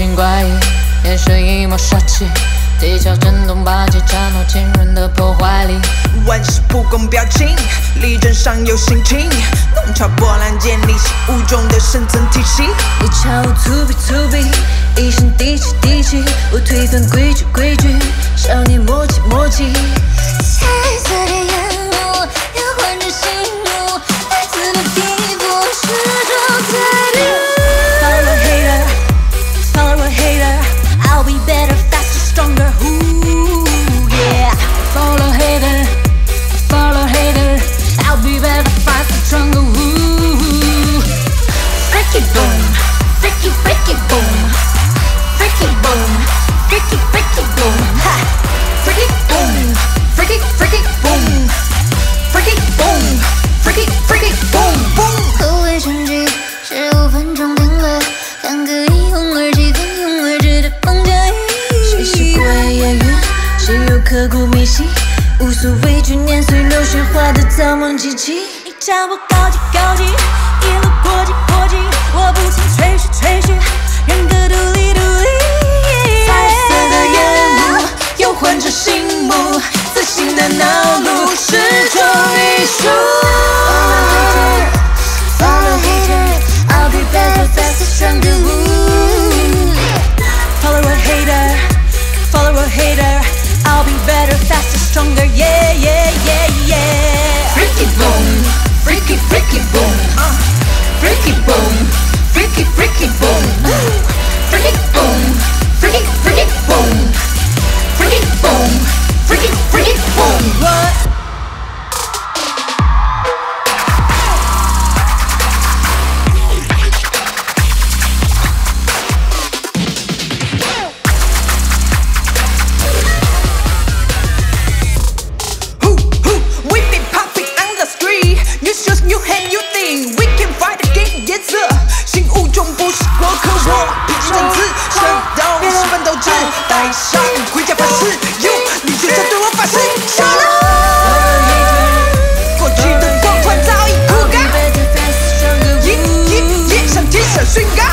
心怪异，也是一抹杀气。地壳震动，把气插入浸润的破坏力。万事不公表情，力争上游心情。弄潮波澜，建立新物种的生存体系。一场无粗鄙粗鄙，一身底气底气。我推翻规矩规矩，少年默契默契。彩色的眼眸，摇晃着心路，来自的拼搏，始终在流。 刻骨铭心，无所畏惧，年岁流水化的草木机器。你叫我高级高级，一路过激过激，我不曾吹嘘吹嘘，人格独立独立。彩色的眼眸，又换着醒目，自信的脑路始终一束。Follow hater, I'll be better, faster, stronger. Follow a hater, follow a hater. I'll be better, faster, stronger, yeah, yeah, yeah, yeah. Freaky boom, freaky, freaky boom. Freaky boom, freaky, freaky boom. Freaky boom, freaky, freaky boom. Freaky boom, freaky, freaky boom. What? Swing up!